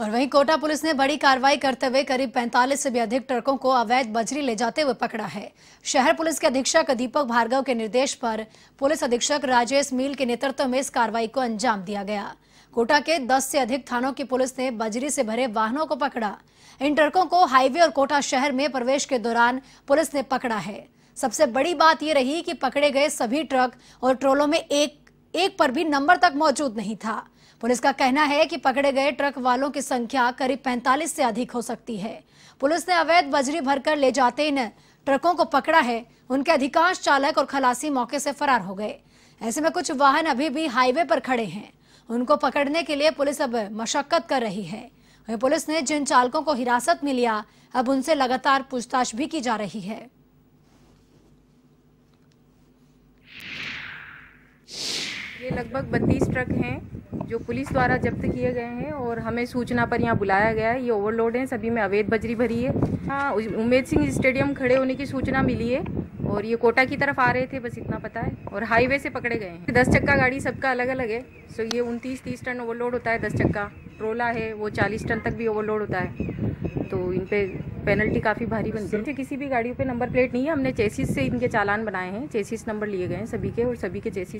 और वहीं कोटा पुलिस ने बड़ी कार्रवाई करते हुए करीब 45 से भी अधिक ट्रकों को अवैध बजरी ले जाते हुए पकड़ा है। शहर पुलिस के अधीक्षक दीपक भार्गव के निर्देश पर पुलिस अधीक्षक राजेश मील के नेतृत्व में इस कार्रवाई को अंजाम दिया गया। कोटा के 10 से अधिक थानों की पुलिस ने बजरी से भरे वाहनों को पकड़ा। इन ट्रकों को हाईवे और कोटा शहर में प्रवेश के दौरान पुलिस ने पकड़ा है। सबसे बड़ी बात यह रही कि पकड़े गए सभी ट्रक और ट्रोलों में एक पर भी नंबर तक मौजूद नहीं था। पुलिस का कहना है कि पकड़े गए ट्रक वालों की संख्या करीब 45 से अधिक हो सकती है। पुलिस ने अवैध बजरी भरकर ले जाते इन ट्रकों को पकड़ा है। उनके अधिकांश चालक और खलासी मौके से फरार हो गए। ऐसे में कुछ वाहन अभी भी हाईवे पर खड़े हैं। उनको पकड़ने के लिए पुलिस अब मशक्कत कर रही है। वहीं पुलिस ने जिन चालकों को हिरासत में लिया, अब उनसे लगातार पूछताछ भी की जा रही है। ये लगभग 32 ट्रक हैं जो पुलिस द्वारा जब्त किए गए हैं और हमें सूचना पर यहाँ बुलाया गया है। ये ओवरलोड हैं, सभी में अवैध बजरी भरी है। हाँ, उम्मेद सिंह स्टेडियम खड़े होने की सूचना मिली है और ये कोटा की तरफ आ रहे थे, बस इतना पता है। और हाईवे से पकड़े गए हैं। 10 चक्का गाड़ी सबका अलग अलग है। सो ये 29-30 टन ओवरलोड होता है 10 चक्का। ट्रोला है वो 40 टन तक भी ओवरलोड होता है, तो इन पे पेनल्टी काफ़ी भारी बनती है। किसी भी गाड़ियों पे नंबर प्लेट नहीं है। हमने चेसिस से इनके चालान बनाए हैं, चेसिस नंबर लिए गए हैं सभी के और सभी के चेसिस